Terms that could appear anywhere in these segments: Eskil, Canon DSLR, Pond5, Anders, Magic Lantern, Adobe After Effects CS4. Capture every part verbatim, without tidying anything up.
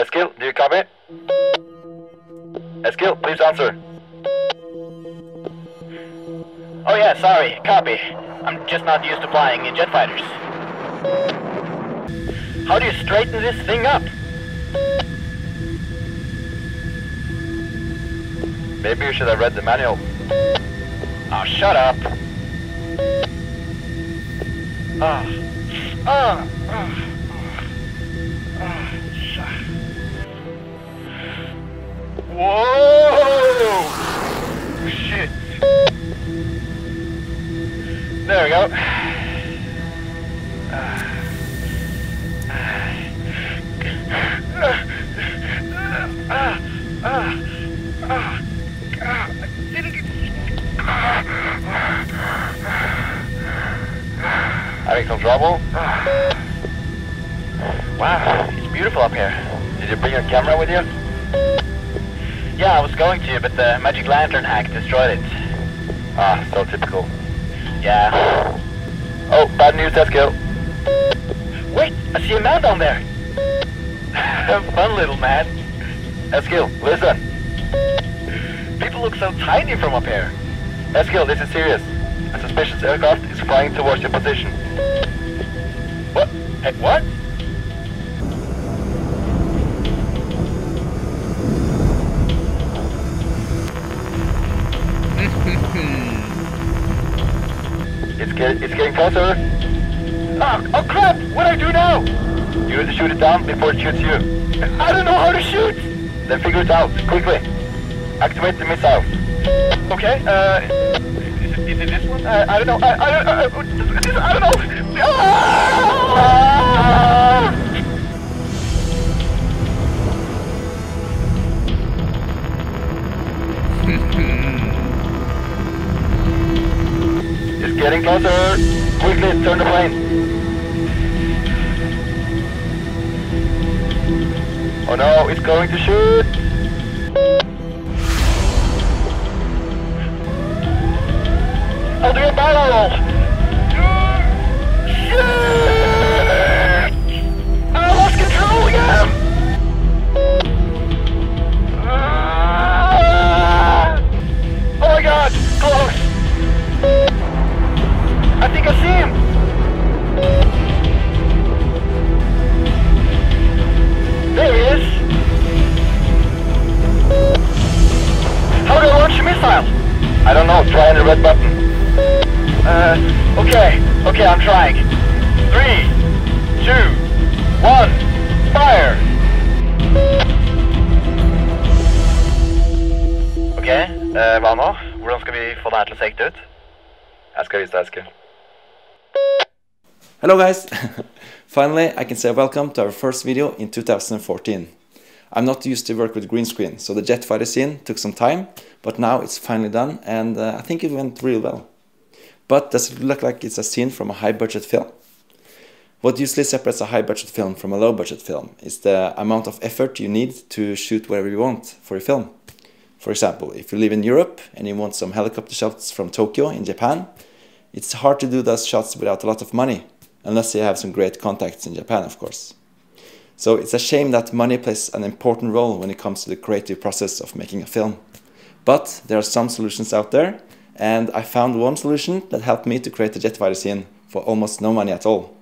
Eskil, do you copy? Eskil, please answer. Oh yeah, sorry, copy. I'm just not used to flying in jet fighters. How do you straighten this thing up? Maybe you should have read the manual. Oh, shut up. Ah, ah, ah, ah, ah, shit. Whoa! Shit. There we go. Having some trouble? Wow, it's beautiful up here. Did you bring your camera with you? Yeah, I was going to, but the Magic Lantern hack destroyed it. Ah, so typical. Yeah. Oh, bad news, Eskil. Wait, I see a man down there. Fun little man. Eskil, listen. People look so tiny from up here. Eskil, this is serious. A suspicious aircraft is flying towards your position. What? Hey, what? It's, get, it's getting closer. Oh, oh crap! What do I do now? You need to shoot it down before it shoots you. I don't know how to shoot! Then figure it out, quickly. Activate the missile. Okay, uh... Is it, is it this one? Uh, I don't know, I, I, I, I, I don't know! Ah! Getting closer! Quickly, turn the plane! Oh no, it's going to shoot! I'll do a barrel roll! Shit! I lost control again! Oh my god! Close! I think I see him! There he is! How do I launch a missile? I don't know, try the red button. Uh, okay, okay, I'm trying. Three, two, one, fire! Okay, uh, hva nå? Hvordan skal vi få det her til å se ut? Jeg skal vise deg, Eskil. Hello guys! Finally, I can say welcome to our first video in two thousand fourteen. I'm not used to work with green screen, so the jet fighter scene took some time, but now it's finally done and uh, I think it went really well. But does it look like it's a scene from a high-budget film? What usually separates a high-budget film from a low-budget film is the amount of effort you need to shoot whatever you want for your film. For example, if you live in Europe and you want some helicopter shots from Tokyo in Japan, it's hard to do those shots without a lot of money. Unless you have some great contacts in Japan, of course. So it's a shame that money plays an important role when it comes to the creative process of making a film. But there are some solutions out there, and I found one solution that helped me to create the jet fighter scene for almost no money at all.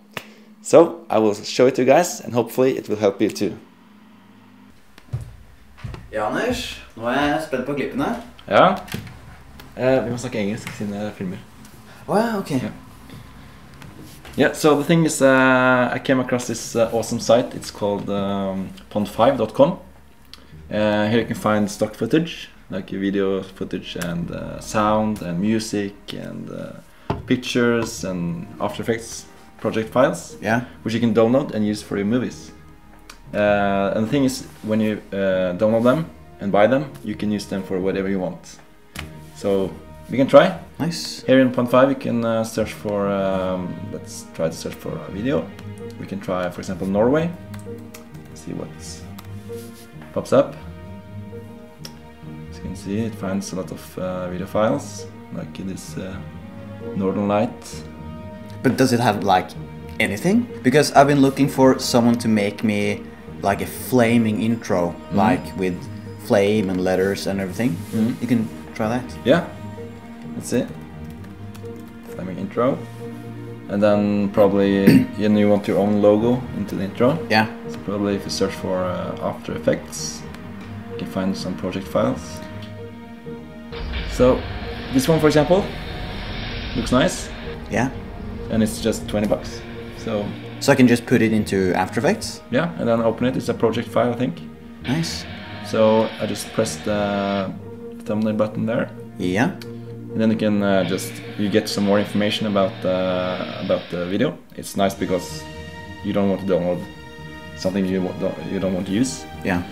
So I will show it to you guys, and hopefully it will help you too. Ja, Anders, nå er jeg spent på klippene. Ja. Uh, vi må snakke engelsk siden jeg filmer. Åh, oh, ok. Yeah. Yeah, so the thing is, uh, I came across this uh, awesome site. It's called um, Pond five dot com. Uh, here you can find stock footage, like video footage and uh, sound and music and uh, pictures and After Effects project files, yeah, which you can download and use for your movies. Uh, and the thing is, when you uh, download them and buy them, you can use them for whatever you want. So. We can try. Nice. Here in Pond five, we can uh, search for. Um, let's try to search for a video. We can try, for example, Norway. See what pops up. As you can see, it finds a lot of uh, video files, like this uh, Northern Light. But does it have like anything? Because I've been looking for someone to make me like a flaming intro, mm-hmm. like with flame and letters and everything. Mm-hmm. You can try that. Yeah, that's it. Flaming intro. And then probably you know you want your own logo into the intro. Yeah. So probably if you search for uh, After Effects, you can find some project files. So this one, for example, looks nice. Yeah. And it's just twenty bucks. So. So I can just put it into After Effects. Yeah, and then open it. It's a project file, I think. Nice. So I just press the thumbnail button there. Yeah. And then you can uh, just you get some more information about uh, about the video. It's nice because you don't want to download something you you don't want to use. Yeah.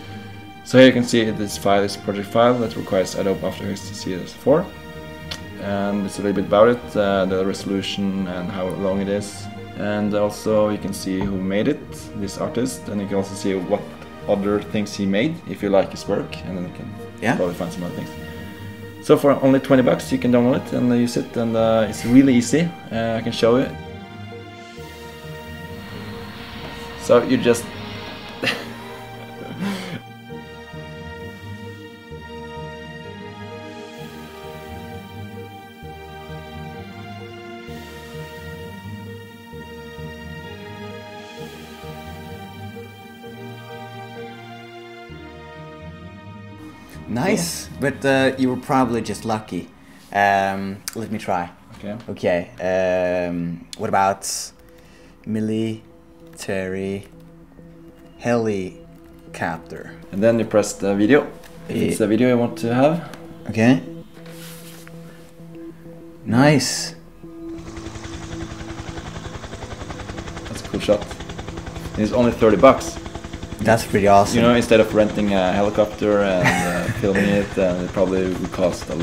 So here you can see this file is a project file that requires Adobe After Effects C S four, and it's a little bit about it, uh, the resolution and how long it is, and also you can see who made it, this artist, and you can also see what other things he made if you like his work, and then you can yeah. probably find some other things. So for only twenty bucks you can download it and use it, and uh, it's really easy. Uh, I can show you. So you just... Nice, yeah. But uh, you were probably just lucky. Um, let me try. Okay. Okay. Um, what about military helicopter? And then you press the video. If it's the video you want to have. Okay. Nice. That's a cool shot. And it's only thirty bucks. That's pretty awesome. You know, instead of renting a helicopter and uh, filming it, and it probably would cost a,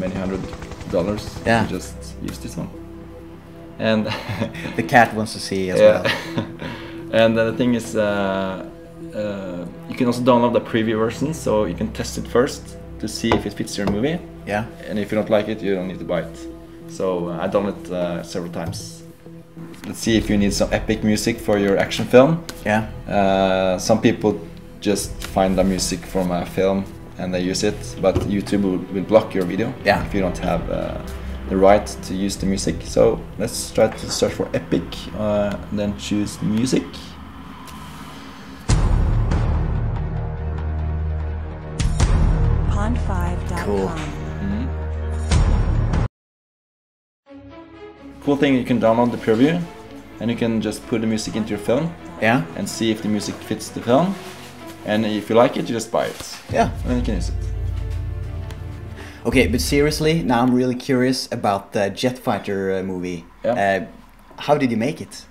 many hundred dollars. Yeah. You just use this one. And the cat wants to see as yeah. well. And uh, the thing is, uh, uh, you can also download the preview version, so you can test it first to see if it fits your movie. Yeah. And if you don't like it, you don't need to buy it. So uh, I downloaded it uh, several times. Let's see if you need some epic music for your action film. Yeah. Uh, some people just find the music from a film and they use it, but YouTube will, will block your video yeah. if you don't have uh, the right to use the music. So let's try to search for epic, uh, and then choose music. Pond five dot com. Cool. Mm-hmm. Cool thing, you can download the preview. And you can just put the music into your film, yeah, and see if the music fits the film. And if you like it, you just buy it. Yeah, and then you can use it. Okay, but seriously, now I'm really curious about the Jet Fighter uh, movie. Yeah. Uh, how did you make it?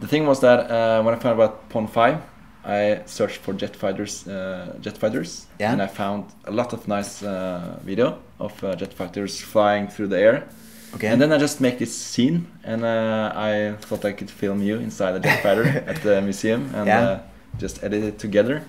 The thing was that uh, when I found about Pond five, I searched for Jet Fighters, uh, Jet Fighters, yeah. and I found a lot of nice uh, video of uh, Jet Fighters flying through the air. Okay. And then I just make this scene, and uh, I thought I could film you inside a jet fighter at the museum, and yeah. uh, just edit it together.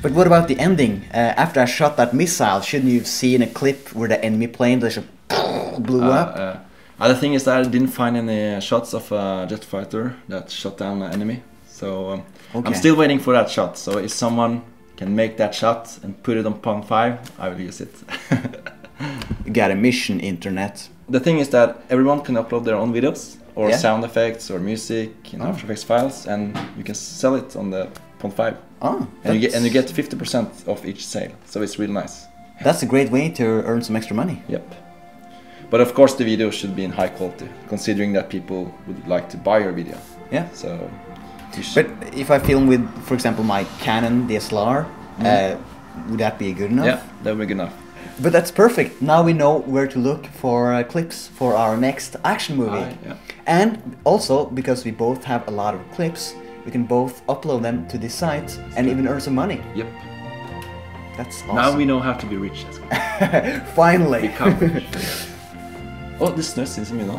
But what about the ending? Uh, after I shot that missile, shouldn't you have seen a clip where the enemy plane just blew uh, up? Uh, other thing is that I didn't find any shots of a jet fighter that shot down the enemy, so um, okay. I'm still waiting for that shot. So if someone can make that shot and put it on Pond five, I will use it. You got a mission, internet. The thing is that everyone can upload their own videos, or yeah. sound effects, or music, in oh. After Effects files, and you can sell it on the Pond five. Oh, and you get and you get fifty percent off each sale, so it's really nice. That's a great way to earn some extra money. Yep. But of course the video should be in high quality, considering that people would like to buy your video. Yeah. So. But if I film with, for example, my Canon D S L R, mm. uh, would that be good enough? Yeah, that would be good enough. But that's perfect. Now we know where to look for uh, clips for our next action movie. Uh, yeah. And also, because we both have a lot of clips, we can both upload them to this site that's and good. even earn some money. Yep. That's awesome. Now we know how to be rich. Finally. Become rich. Oh, det snös inte mina.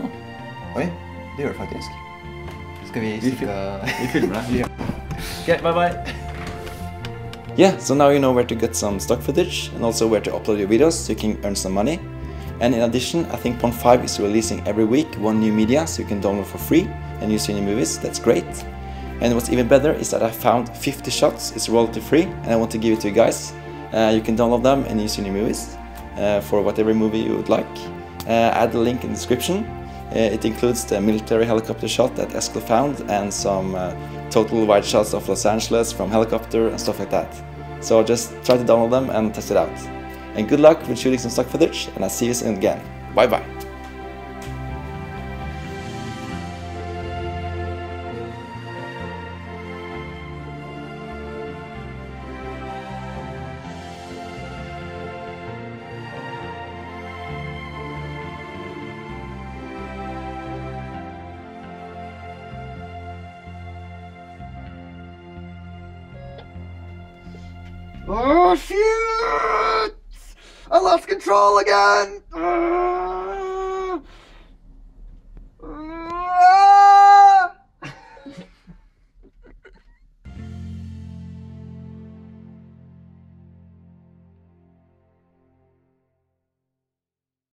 Oj, det gör det faktiskt. Ska vi sitta... Vi filmar. Okay, bye bye! Yeah, so now you know where to get some stock footage and also where to upload your videos so you can earn some money. And in addition, I think Pond five is releasing every week one new media so you can download for free. and used in the movies, that's great. And what's even better is that I found fifty shots, it's royalty free, and I want to give it to you guys. Uh, you can download them and use in your movies uh, for whatever movie you would like. Uh, add the link in the description. Uh, it includes the military helicopter shot that Eskil found and some uh, total wide shots of Los Angeles from helicopter and stuff like that. So just try to download them and test it out. And good luck with shooting some stock footage, and I'll see you soon again. Bye bye! Oh shoot! I lost control again! Uh.